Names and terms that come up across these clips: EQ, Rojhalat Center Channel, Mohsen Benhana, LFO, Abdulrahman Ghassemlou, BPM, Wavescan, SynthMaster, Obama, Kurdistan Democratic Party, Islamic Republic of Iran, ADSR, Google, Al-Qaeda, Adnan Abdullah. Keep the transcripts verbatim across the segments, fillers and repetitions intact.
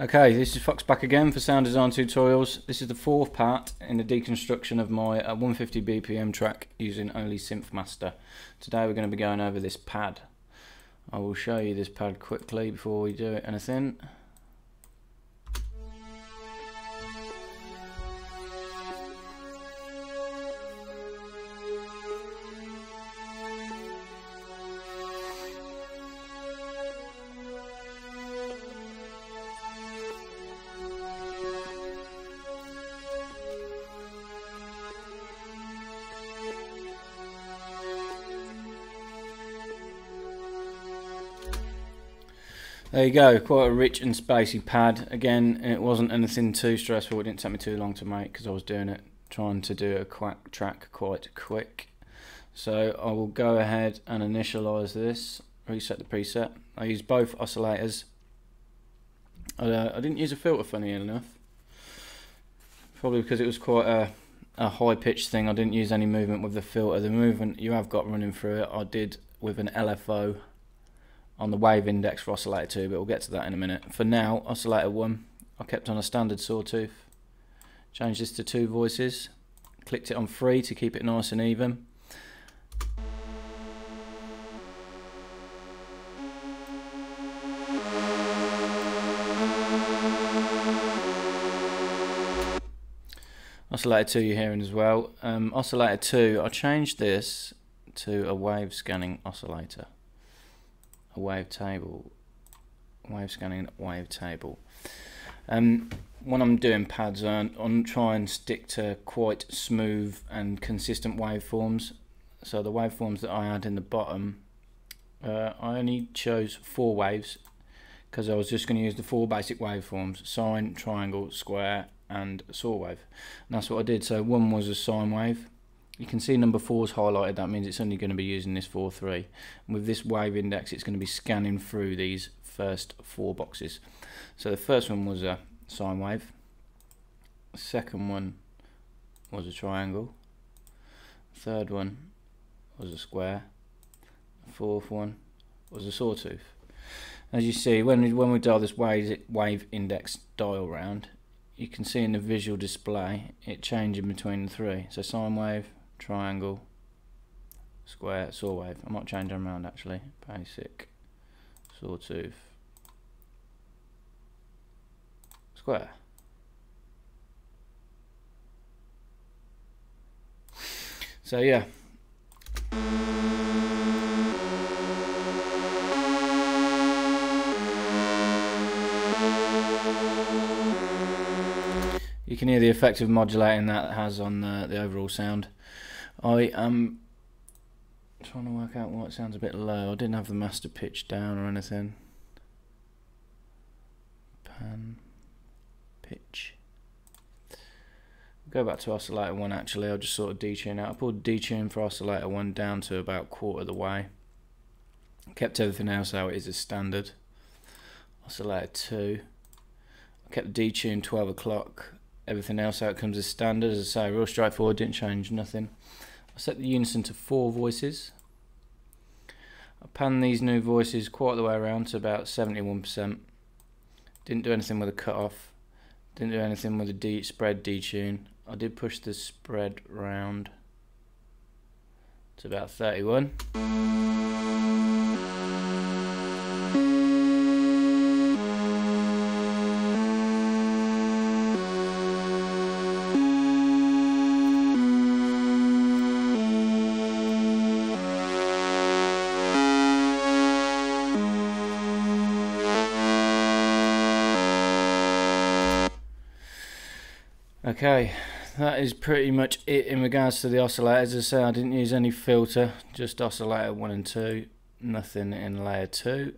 Okay, this is Fox back again for Sound Design Tutorials. This is the fourth part in the deconstruction of my uh, one fifty B P M track using only SynthMaster. Today we're going to be going over this pad. I will show you this pad quickly before we do anything. There you go, quite a rich and spicy pad. Again, it wasn't anything too stressful, it didn't take me too long to make because I was doing it, trying to do a quack track quite quick. So I will go ahead and initialize this, reset the preset. I use both oscillators. I, uh, I didn't use a filter, funny enough. Probably because it was quite a, a high pitched thing, I didn't use any movement with the filter. The movement you have got running through it, I did with an L F O. On the wave index for oscillator two, but we'll get to that in a minute. For now, oscillator one, I kept on a standard sawtooth, changed this to two voices, clicked it on three to keep it nice and even. Oscillator two you're hearing as well. Um, oscillator two, I changed this to a wave scanning oscillator. A wave table, wave scanning wave table. Um, when I'm doing pads, I'm, I'm trying to stick to quite smooth and consistent waveforms. So the waveforms that I had in the bottom, uh, I only chose four waves because I was just going to use the four basic waveforms: sine, triangle, square, and saw wave. And that's what I did. So one was a sine wave. You can see number four is highlighted, that means it's only going to be using this four three. With this wave index it's going to be scanning through these first four boxes. So the first one was a sine wave, the second one was a triangle, the third one was a square, the fourth one was a sawtooth. As you see, when we, when we dial this wave, wave index dial round, you can see in the visual display it changing between the three. So sine wave, triangle, square, saw wave. I might change them around actually. Basic, sawtooth, square. So yeah. You can hear the effect of modulating that has on the, the overall sound. I am trying to work out why it sounds a bit low. I didn't have the master pitch down or anything. Pan, pitch. Go back to oscillator one actually, I'll just sort of detune out. I pulled detune for oscillator one down to about quarter of the way. Kept everything else how it is as standard. Oscillator two. I kept detuned twelve o'clock. Everything else out comes as standard. As I say, real straightforward, didn't change nothing. I set the unison to four voices. I panned these new voices quite the way around to about seventy-one percent. Didn't do anything with a cutoff. Didn't do anything with a de spread detune. I did push the spread round to about thirty-one. Okay, that is pretty much it in regards to the oscillators. As I say, I didn't use any filter, just oscillator one and two, nothing in layer two.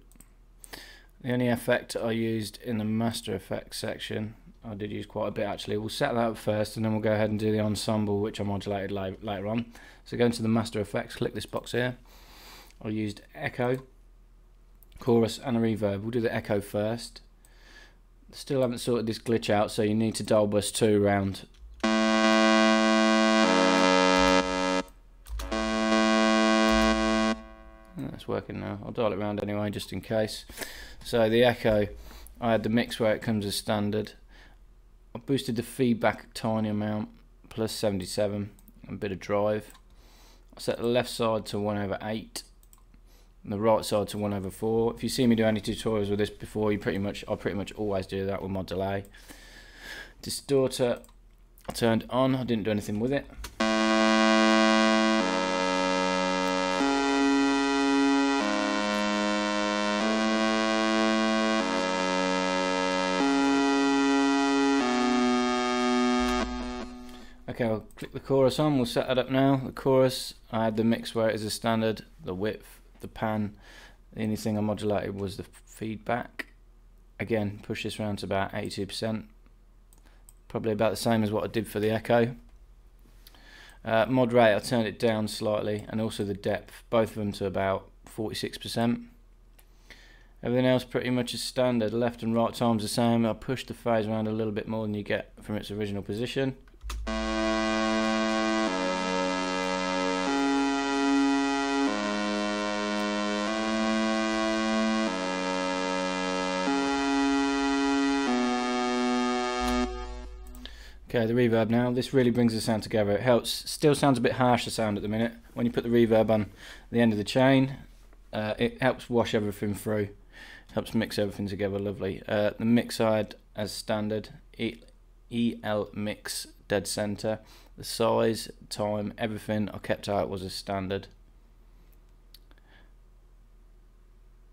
The only effect I used in the master effects section, I did use quite a bit actually. We'll set that up first and then we'll go ahead and do the ensemble, which I modulated later on. So go into the master effects, click this box here. I used echo, chorus and a reverb. We'll do the echo first. Still haven't sorted this glitch out, so you need to dial bus two round. That's working now. I'll dial it round anyway, just in case. So the echo, I I had the mix where it comes as standard. I boosted the feedback a tiny amount, plus seventy-seven, and a bit of drive. I set the left side to one over eight and the right side to one over four. If you see me do any tutorials with this before, you pretty much I pretty much always do that with my delay. Distorter I turned on, I didn't do anything with it. Okay, I'll click the chorus on, we'll set that up now. The chorus, I had the mix where it is a standard, the width, the pan. The only thing I modulated was the feedback. Again, push this round to about eighty-two percent. Probably about the same as what I did for the echo. Uh, mod rate, I turned it down slightly, and also the depth, both of them to about forty-six percent. Everything else pretty much is standard. Left and right times the same. I pushed the phase around a little bit more than you get from its original position. Okay, the reverb now. This really brings the sound together. It helps. Still sounds a bit harsh, the sound at the minute. When you put the reverb on the end of the chain, uh, it helps wash everything through. Helps mix everything together lovely. Uh, the mix side as standard, E L mix dead center. The size, time, everything I kept out was as standard.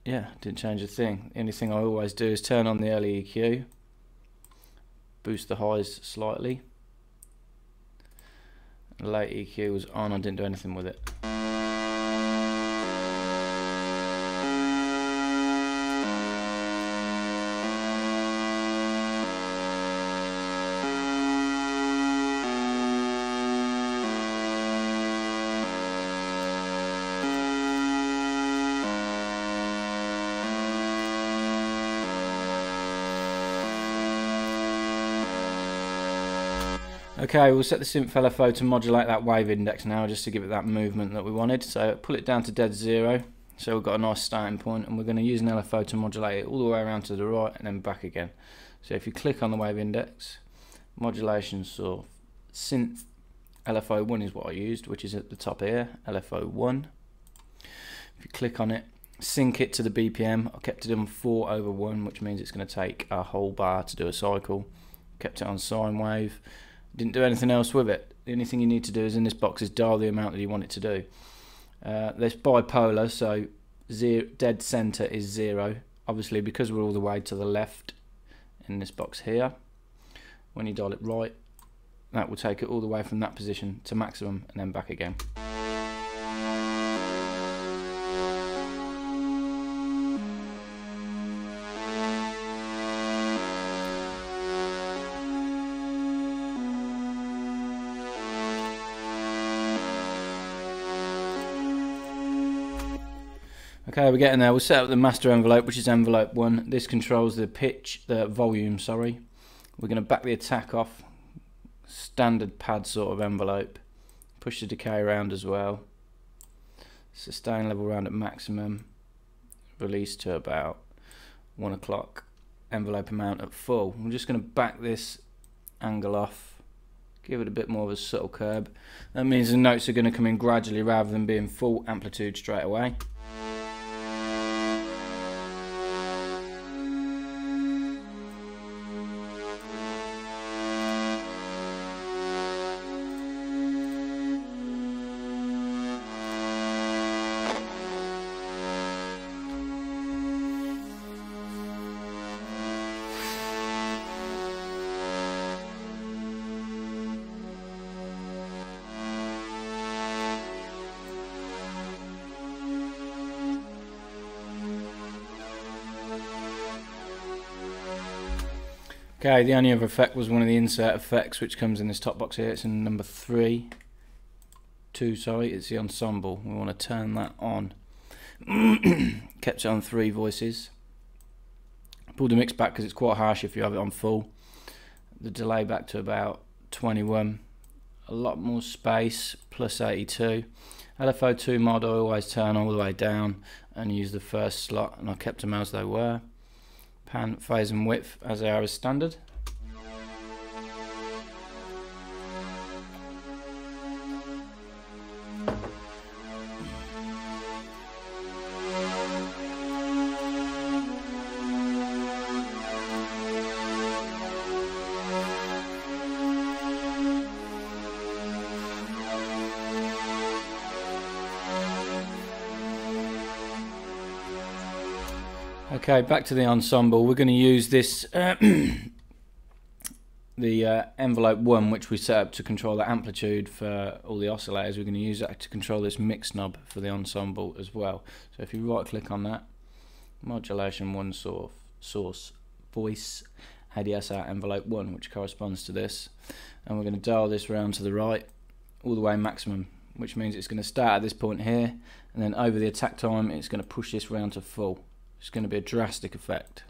Yeah, didn't change a thing. The only thing I always do is turn on the early E Q. Boost the highs slightly. Late E Q was on, I didn't do anything with it. Okay, we'll set the synth L F O to modulate that wave index now, just to give it that movement that we wanted. So pull it down to dead zero, so we've got a nice starting point, and we're going to use an L F O to modulate it all the way around to the right and then back again. So if you click on the wave index, modulation source, synth L F O one is what I used, which is at the top here, L F O one. If you click on it, sync it to the B P M. I kept it on four over one, which means it's going to take a whole bar to do a cycle. Kept it on sine wave. Didn't do anything else with it. The only thing you need to do is in this box is dial the amount that you want it to do. Uh, there's bipolar, so zero, dead center is zero. Obviously, because we're all the way to the left in this box here, when you dial it right, that will take it all the way from that position to maximum and then back again. Okay, we're getting there. We'll set up the master envelope, which is envelope one. This controls the pitch, the volume, sorry. We're going to back the attack off. Standard pad sort of envelope. Push the decay around as well. Sustain level round at maximum. Release to about one o'clock. Envelope amount at full. We're just going to back this angle off. Give it a bit more of a subtle curve. That means the notes are going to come in gradually rather than being full amplitude straight away. Okay, the only other effect was one of the insert effects, which comes in this top box here. It's in number three, two, sorry, it's the ensemble. We want to turn that on. Kept it on three voices. Pulled the mix back because it's quite harsh if you have it on full. The delay back to about twenty-one. A lot more space, plus eighty-two. L F O two mod I always turn all the way down and use the first slot, and I kept them as they were. pan, phase and width as they are as standard. Okay, back to the ensemble. We're going to use this, uh, the uh, envelope one, which we set up to control the amplitude for all the oscillators. We're going to use that to control this mix knob for the ensemble as well. So if you right click on that, modulation one source, source voice, A D S R envelope one, which corresponds to this. And we're going to dial this round to the right, all the way maximum, which means it's going to start at this point here, and then over the attack time, it's going to push this round to full. It's going to be a drastic effect.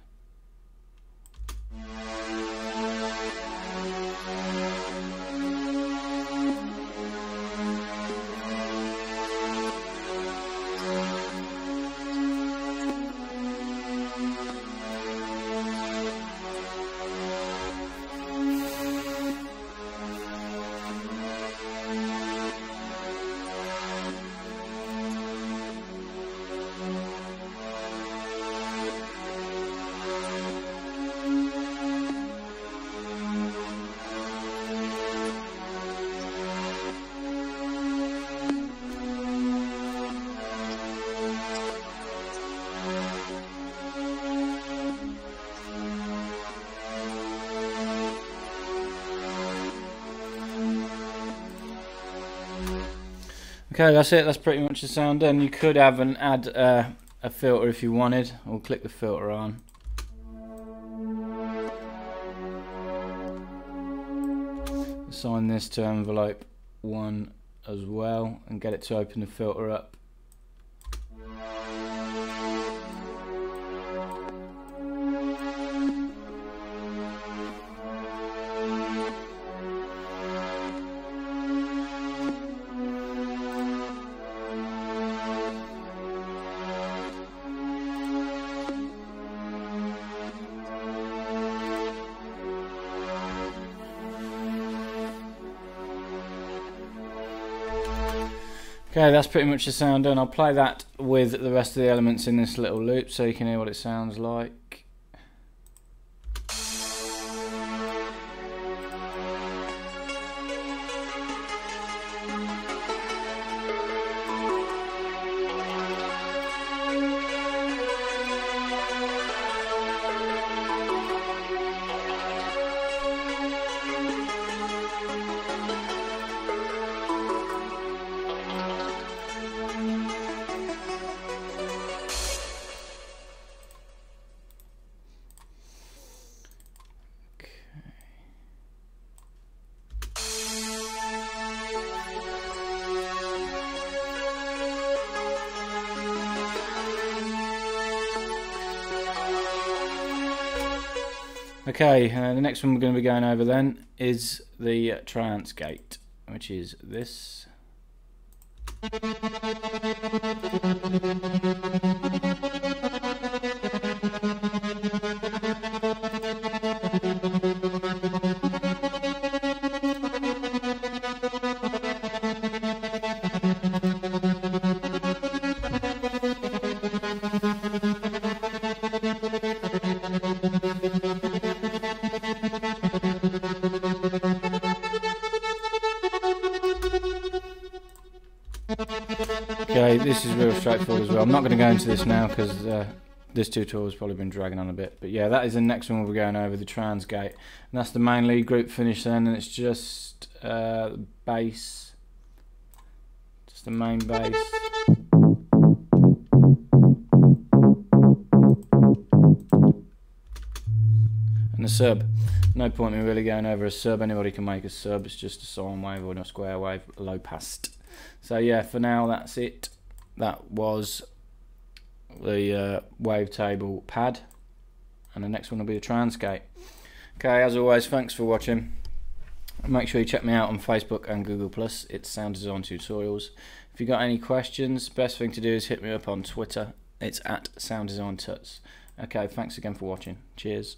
Okay, that's it. That's pretty much the sound done. You could have an add uh, a filter if you wanted, or click the filter on. Assign this to envelope one as well, and get it to open the filter up. Okay, that's pretty much the sound done. I'll play that with the rest of the elements in this little loop so you can hear what it sounds like. Okay, uh, the next one we're going to be going over then is the uh, trance gate, which is this. Okay, this is real straightforward as well. I'm not going to go into this now because uh, this tutorial has probably been dragging on a bit. But yeah, that is the next one we'll be going over, the trans gate. And that's the main lead group finish then, and it's just uh, bass, just the main bass. And the sub. No point in really going over a sub, anybody can make a sub, it's just a sine wave or a square wave, low passed. So yeah, for now that's it. That was the uh, wavetable pad, and the next one will be the trance gate. Okay, as always, thanks for watching. Make sure you check me out on Facebook and Google plus. It's Sound Design Tutorials. If you've got any questions, best thing to do is hit me up on Twitter. It's at Sound Design Tuts. Okay, thanks again for watching. Cheers.